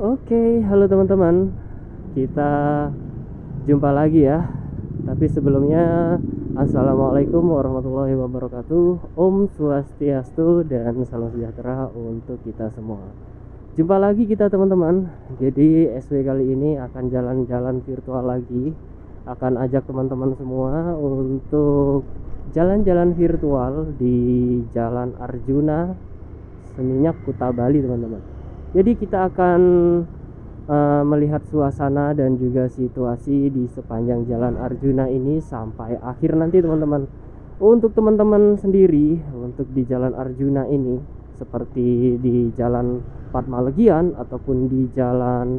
Oke, halo teman-teman, kita jumpa lagi ya. Tapi sebelumnya, Assalamualaikum warahmatullahi wabarakatuh, Om Swastiastu dan salam sejahtera untuk kita semua. Jumpa lagi kita teman-teman. Jadi SW kali ini akan jalan-jalan virtual lagi. Akan ajak teman-teman semua untuk jalan-jalan virtual di Jalan Arjuna Seminyak, Kuta, Bali teman-teman. Jadi kita akan melihat suasana dan juga situasi di sepanjang Jalan Arjuna ini sampai akhir nanti teman-teman. Untuk teman-teman sendiri, untuk di Jalan Arjuna ini, seperti di Jalan Padma Legian ataupun di Jalan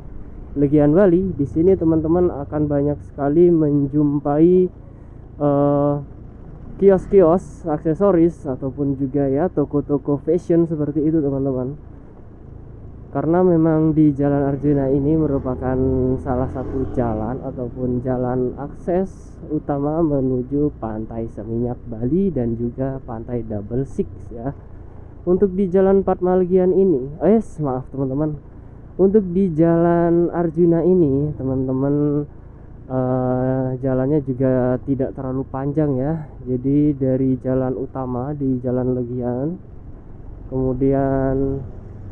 Legian Bali, di sini teman-teman akan banyak sekali menjumpai kios-kios aksesoris ataupun juga ya toko-toko fashion seperti itu teman-teman. Karena memang di Jalan Arjuna ini merupakan salah satu jalan ataupun jalan akses utama menuju Pantai Seminyak Bali dan juga Pantai Double Six ya. Untuk di Jalan Padma Legian ini, untuk di Jalan Arjuna ini teman-teman jalannya juga tidak terlalu panjang ya. Jadi dari jalan utama di Jalan Legian, kemudian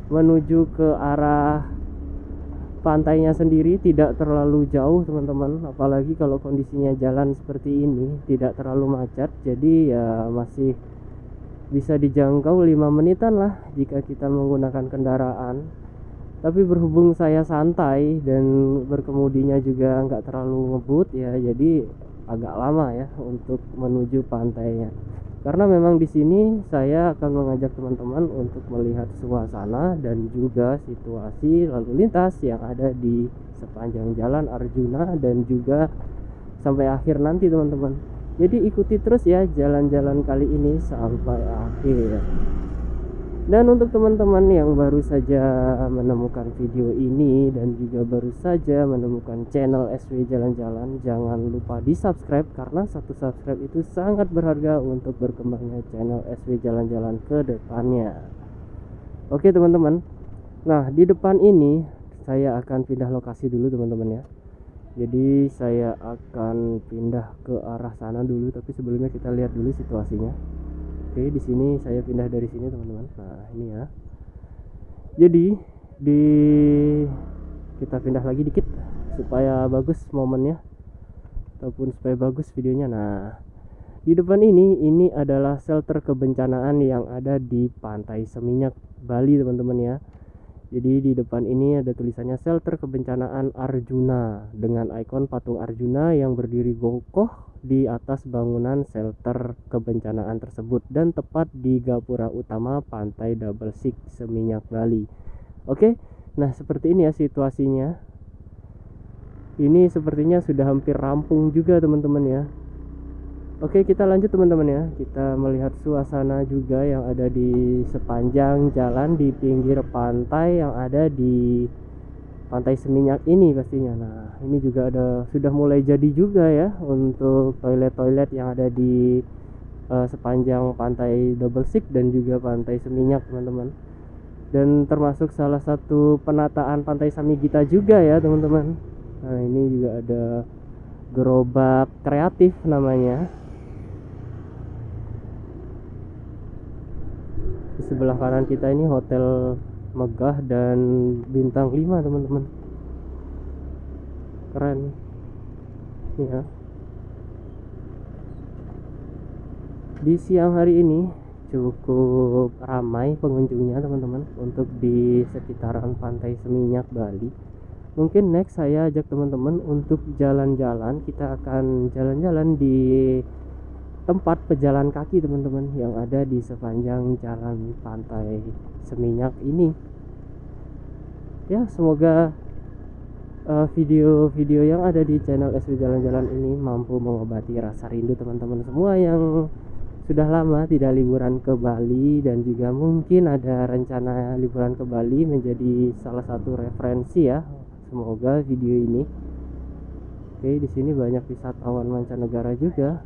menuju ke arah pantainya sendiri tidak terlalu jauh teman-teman, apalagi kalau kondisinya jalan seperti ini tidak terlalu macet, jadi ya masih bisa dijangkau 5 menitan lah jika kita menggunakan kendaraan. Tapi berhubung saya santai dan berkemudinya juga nggak terlalu ngebut ya, jadi agak lama ya untuk menuju pantainya. Karena memang di sini saya akan mengajak teman-teman untuk melihat suasana dan juga situasi lalu lintas yang ada di sepanjang Jalan Arjuna dan juga sampai akhir nanti teman-teman. Jadi ikuti terus ya jalan-jalan kali ini sampai akhir. Dan untuk teman-teman yang baru saja menemukan video ini dan juga baru saja menemukan channel SW Jalan-Jalan, jangan lupa di subscribe karena satu subscribe itu sangat berharga untuk berkembangnya channel SW Jalan-Jalan ke depannya. Oke teman-teman, nah di depan ini saya akan pindah lokasi dulu teman-teman ya. Jadi saya akan pindah ke arah sana dulu, tapi sebelumnya kita lihat dulu situasinya. Oke, di sini saya pindah dari sini teman-teman. Nah, ini ya. Jadi kita pindah lagi dikit supaya bagus momennya ataupun supaya bagus videonya. Nah, di depan ini adalah shelter kebencanaan yang ada di Pantai Seminyak Bali teman-teman ya. Jadi di depan ini ada tulisannya Shelter Kebencanaan Arjuna dengan ikon patung Arjuna yang berdiri kokoh di atas bangunan shelter kebencanaan tersebut dan tepat di gapura utama Pantai Double Six Seminyak Bali. Oke, nah seperti ini ya situasinya. Ini sepertinya sudah hampir rampung juga teman-teman ya. Oke, kita lanjut teman-teman ya. Kita melihat suasana juga yang ada di sepanjang jalan di pinggir pantai yang ada di Pantai Seminyak ini pastinya. Nah, ini juga ada sudah mulai jadi juga ya untuk toilet-toilet yang ada di sepanjang Pantai Double Six dan juga Pantai Seminyak teman-teman. Dan termasuk salah satu penataan Pantai Samigita juga ya teman-teman. Nah, ini juga ada gerobak kreatif namanya. Di sebelah kanan kita ini hotel megah dan bintang 5 teman-teman. Keren ya. Di siang hari ini cukup ramai pengunjungnya teman-teman untuk di sekitaran Pantai Seminyak Bali. Mungkin next saya ajak teman-teman untuk jalan-jalan. Kita akan jalan-jalan di tempat pejalan kaki teman-teman yang ada di sepanjang jalan Pantai Seminyak ini ya. Semoga video-video yang ada di channel SW Jalan-Jalan ini mampu mengobati rasa rindu teman-teman semua yang sudah lama tidak liburan ke Bali dan juga mungkin ada rencana liburan ke Bali menjadi salah satu referensi ya. Semoga video ini. Oke, di sini banyak wisatawan mancanegara juga.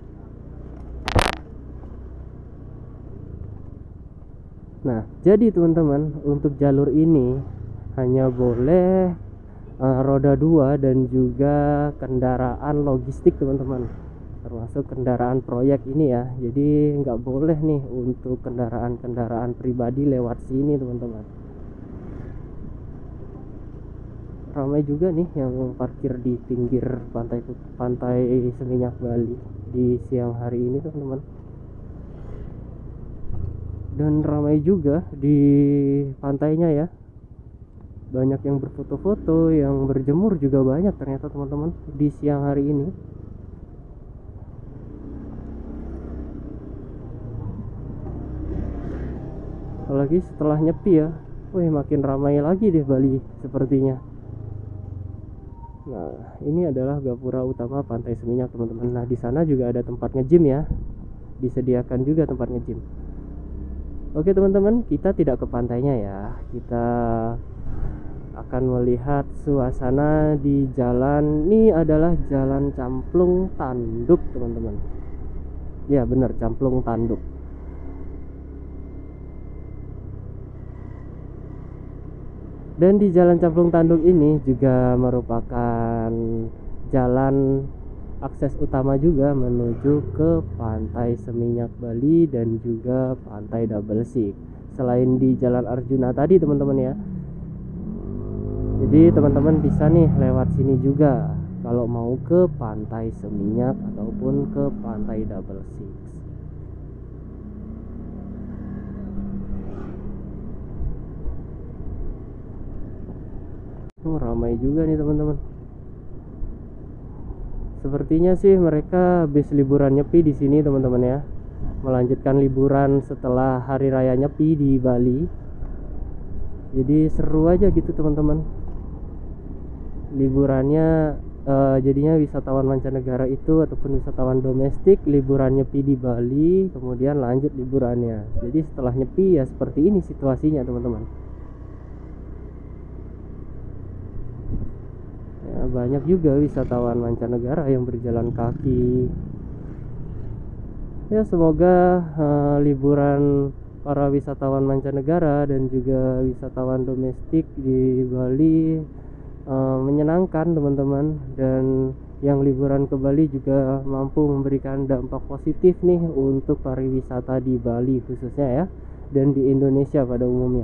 Nah, jadi teman-teman, untuk jalur ini hanya boleh roda dua dan juga kendaraan logistik, teman-teman, termasuk kendaraan proyek ini ya. Jadi nggak boleh nih untuk kendaraan-kendaraan pribadi lewat sini, teman-teman. Ramai juga nih yang parkir di pinggir pantai Seminyak Bali di siang hari ini, teman-teman. Dan ramai juga di pantainya ya, banyak yang berfoto-foto, yang berjemur juga banyak ternyata, teman-teman, di siang hari ini. Apalagi setelah nyepi ya, wih, makin ramai lagi deh Bali sepertinya. Nah, ini adalah gapura utama Pantai Seminyak, teman-teman. Nah, di sana juga ada tempat nge-gym ya, disediakan juga tempat nge-gym. Oke, teman-teman, kita tidak ke pantainya ya, kita akan melihat suasana di jalan. Ini adalah Jalan Camplung Tanduk, teman-teman. Ya, benar, Camplung Tanduk. Dan di Jalan Camplung Tanduk ini juga merupakan jalan akses utama juga menuju ke Pantai Seminyak Bali dan juga Pantai Double Six. Selain di Jalan Arjuna tadi, teman-teman ya. Jadi teman-teman bisa nih lewat sini juga kalau mau ke Pantai Seminyak ataupun ke Pantai Double Six. Oh, ramai juga nih, teman-teman. Sepertinya sih mereka habis liburan nyepi di sini, teman-teman ya. Melanjutkan liburan setelah hari raya nyepi di Bali. Jadi seru aja gitu, teman-teman. Liburannya jadinya wisatawan mancanegara itu ataupun wisatawan domestik liburan nyepi di Bali, kemudian lanjut liburannya. Jadi setelah nyepi ya seperti ini situasinya, teman-teman ya. Banyak juga wisatawan mancanegara yang berjalan kaki ya. Semoga liburan para wisatawan mancanegara dan juga wisatawan domestik di Bali menyenangkan, teman-teman, dan yang liburan ke Bali juga mampu memberikan dampak positif nih untuk pariwisata di Bali khususnya ya, dan di Indonesia pada umumnya.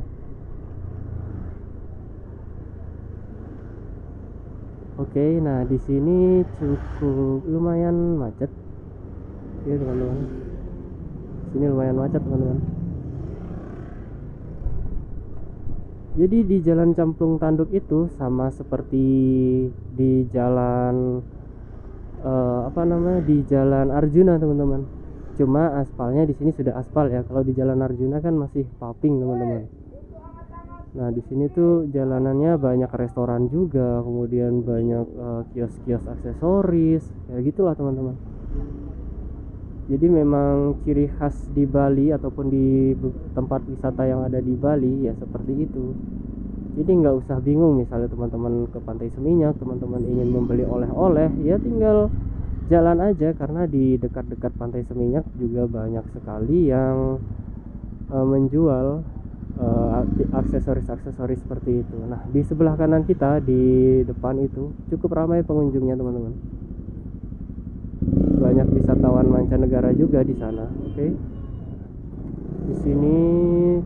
Oke, nah di sini cukup lumayan macet ya, teman-teman. Sini lumayan macet, teman-teman. Jadi di Jalan Camplung Tanduk itu sama seperti di jalan di Jalan Arjuna, teman-teman. Cuma aspalnya di sini sudah aspal ya. Kalau di Jalan Arjuna kan masih paving, teman-teman. Nah, di sini tuh jalanannya banyak restoran juga, kemudian banyak kios-kios aksesoris, ya gitulah, teman-teman. Jadi memang ciri khas di Bali ataupun di tempat wisata yang ada di Bali ya seperti itu. Jadi nggak usah bingung, misalnya teman-teman ke Pantai Seminyak, teman-teman ingin membeli oleh-oleh ya tinggal jalan aja, karena di dekat-dekat Pantai Seminyak juga banyak sekali yang menjual aksesoris-aksesoris seperti itu. Nah, di sebelah kanan kita di depan itu cukup ramai pengunjungnya, teman-teman. Banyak wisatawan mancanegara juga di sana. Oke. Di sini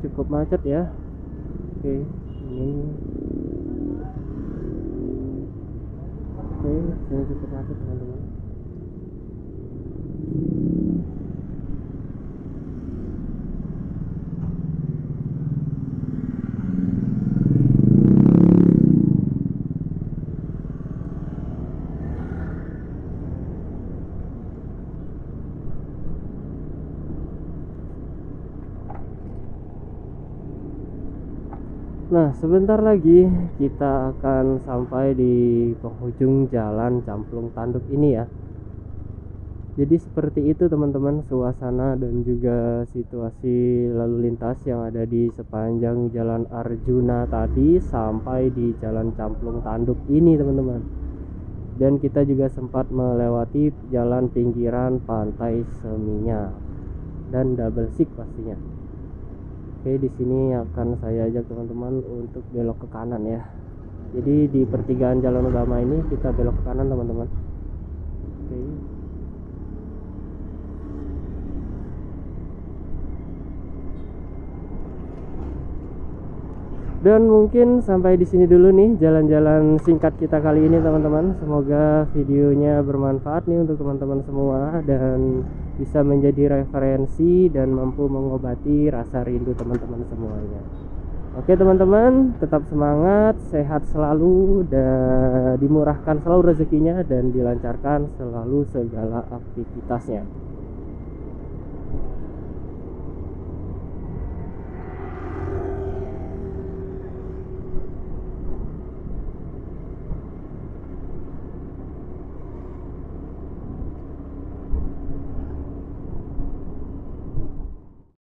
cukup macet ya. Oke, ini. Oke, ini cukup macet, teman-teman. Nah, sebentar lagi kita akan sampai di penghujung Jalan Camplung Tanduk ini ya. Jadi seperti itu, teman-teman, suasana dan juga situasi lalu lintas yang ada di sepanjang Jalan Arjuna tadi sampai di Jalan Camplung Tanduk ini, teman-teman. Dan kita juga sempat melewati jalan pinggiran Pantai Seminyak dan Double Six pastinya. Oke, di sini akan saya ajak teman-teman untuk belok ke kanan ya. Jadi di pertigaan Jalan Agama ini kita belok ke kanan teman-teman. Oke. Dan mungkin sampai di sini dulu nih jalan-jalan singkat kita kali ini teman-teman. Semoga videonya bermanfaat nih untuk teman-teman semua dan bisa menjadi referensi dan mampu mengobati rasa rindu teman-teman semuanya. Oke teman-teman, tetap semangat, sehat selalu, dan dimurahkan selalu rezekinya dan dilancarkan selalu segala aktivitasnya.